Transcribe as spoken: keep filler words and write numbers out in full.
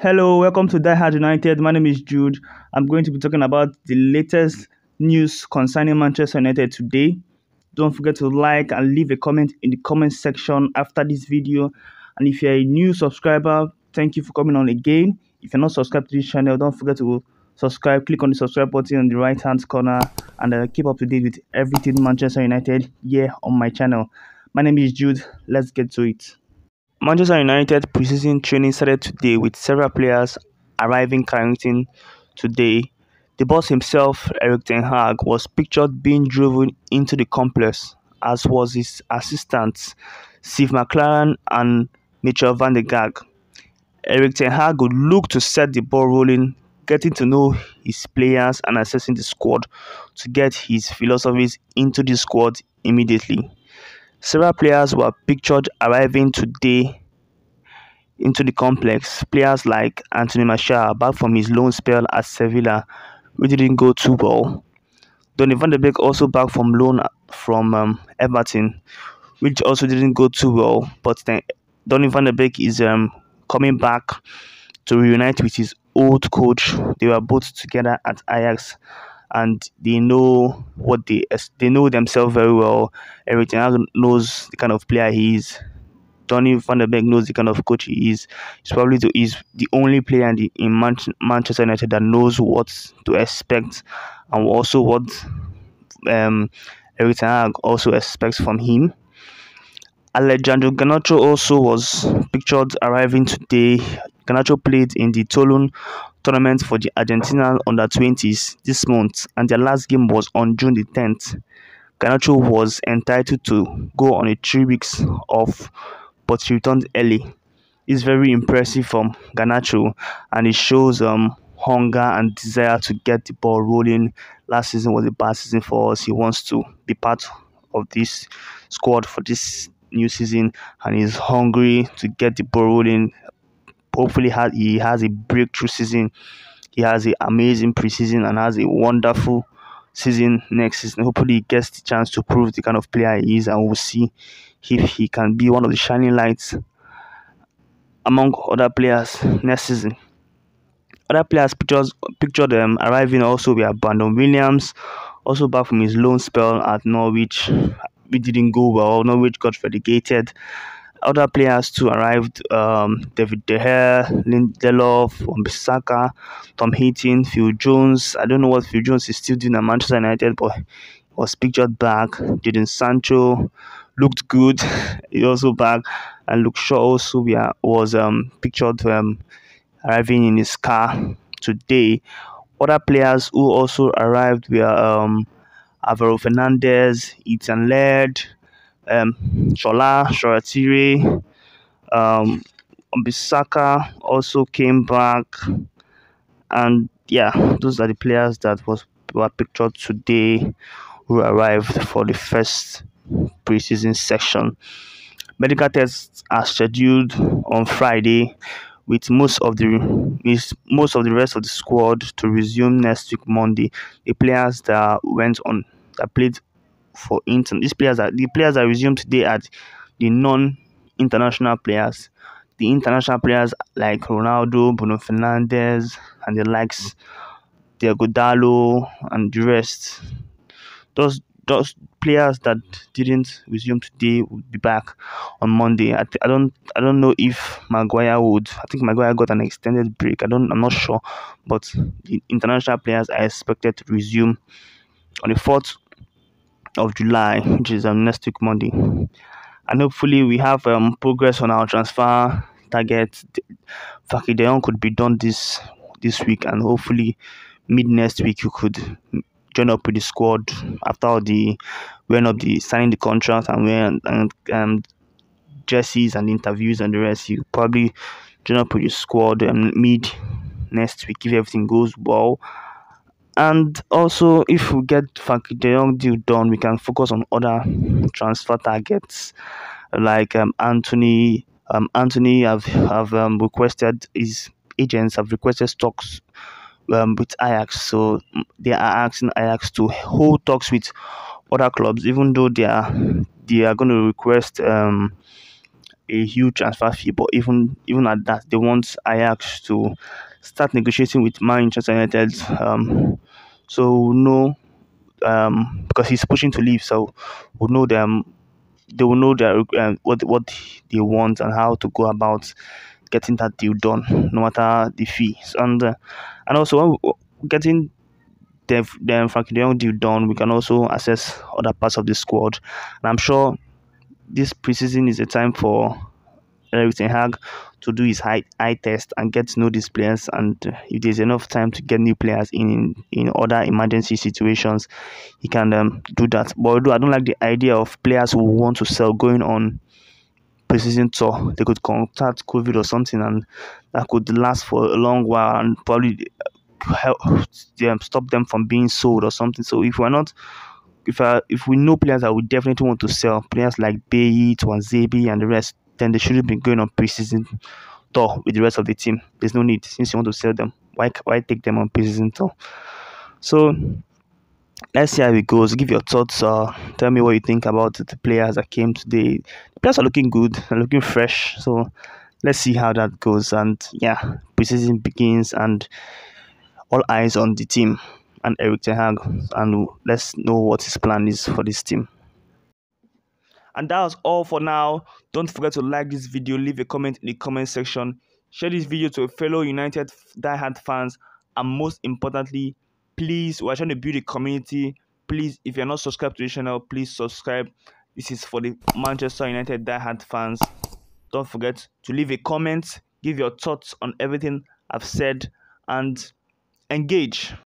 Hello, welcome to Die Hard United. My name is Jude. I'm going to be talking about the latest news concerning Manchester United today. Don't forget to like and leave a comment in the comment section after this video. And if you're a new subscriber, thank you for coming on again. If you're not subscribed to this channel, don't forget to subscribe. Click on the subscribe button on the right hand corner and uh, keep up to date with everything Manchester United here on my channel. My name is Jude. Let's get to it. Manchester United pre-season training started today with several players arriving Carrington today. The boss himself, Erik ten Hag, was pictured being driven into the complex, as was his assistants, Steve McLaren and Mitchell Van de Gaag. Erik ten Hag would look to set the ball rolling, getting to know his players and assessing the squad to get his philosophies into the squad immediately. Several players were pictured arriving today into the complex. Players like Anthony Martial, back from his loan spell at Sevilla, which didn't go too well. Donny van de Beek, also back from loan from um, Everton, which also didn't go too well. But then Donny van de Beek is um, coming back to reunite with his old coach. They were both together at Ajax, and they know what they they know themselves very well. Erik ten Hag knows the kind of player he is. Donny van de Beek knows the kind of coach he is. He's probably the, he's the only player in, the, in Man Manchester United that knows what to expect, and also what um, Erik ten Hag also expects from him. Alejandro Garnacho also was pictured arriving today. Garnacho played in the Toulon tournament for the Argentina under twenties this month, and their last game was on June the tenth. Garnacho was entitled to go on a three weeks off, but he returned early. It's very impressive from Garnacho, and it shows um hunger and desire to get the ball rolling. Last season was a bad season for us. He wants to be part of this squad for this new season, and he's hungry to get the ball rolling. Hopefully he has a breakthrough season. He has an amazing preseason and has a wonderful season next season. Hopefully he gets the chance to prove the kind of player he is, and we'll see if he can be one of the shining lights among other players next season. Other players pictures, picture them arriving also we have Brandon Williams, also back from his loan spell at Norwich. It didn't go well. Norwich got relegated. Other players too arrived, um, David De Gea, Lindelof, Wan Bissaka, Tom Heaton, Phil Jones. I don't know what Phil Jones is still doing at Manchester United, but he was pictured back. Jaden Sancho looked good. He also back. And Luke Shaw also was um, pictured um, arriving in his car today. Other players who also arrived were um, Alvaro Fernandez, Ethan Laird, Um, Shola, Shoretire, um, Bissaka also came back, and yeah, those are the players that was were pictured today who arrived for the first preseason session. Medical tests are scheduled on Friday, with most of the with most of the rest of the squad to resume next week Monday. The players that went on that played. For instance, these players are the players that resumed today are the non-international players. The international players like Ronaldo, Bruno Fernandes, and the likes, Diego Dalo, and the rest. Those those players that didn't resume today would be back on Monday. I, I don't I don't know if Maguire would. I think Maguire got an extended break. I don't I'm not sure, but the international players are expected to resume on the fourth. Of July, which is um, next week Monday, and hopefully we have um, progress on our transfer target. Fakir Deon could be done this this week, and hopefully mid next week you could join up with the squad after all the when of the signing the contract and when and um, jerseys and interviews and the rest. You probably join up with the squad um, mid next week if everything goes well. And also, if we get Fakir Deon deal done, we can focus on other transfer targets. Like um, Anthony, um, Anthony have have um, requested his agents have requested talks um, with Ajax, so they are asking Ajax to hold talks with other clubs, even though they are they are going to request um, a huge transfer fee, but even even at that, they want Ajax to start negotiating with Manchester United. Um, so no, um, because he's pushing to leave, so we know them. They will know their um, what what they want and how to go about getting that deal done, no matter the fees. And uh, and also getting the the Fakir Deon deal done, we can also assess other parts of the squad. And I'm sure this preseason is a time for Erik ten Hag to do his eye eye test and get to know these players. And if there's enough time to get new players in in other emergency situations, he can um, do that. But although I don't like the idea of players who want to sell going on preseason tour, they could contract COVID or something, and that could last for a long while and probably help them, stop them from being sold or something. So if we're not If uh, if we know players that we definitely want to sell, players like Bailly, Tuanzebi and the rest, then they shouldn't be going on preseason tour with the rest of the team. There's no need. Since you want to sell them, why why take them on preseason tour? So let's see how it goes. Give your thoughts. Uh, tell me what you think about the players that came today. The players are looking good. They're looking fresh. So let's see how that goes. And yeah, preseason begins and all eyes on the team and Erik ten Hag, and let's know what his plan is for this team. And that was all for now. Don't forget to like this video, leave a comment in the comment section, share this video to a fellow United diehard fans, and most importantly, please, we're trying to build a community. Please, if you're not subscribed to the channel, please subscribe. This is for the Manchester United diehard fans. Don't forget to leave a comment, give your thoughts on everything I've said, and engage.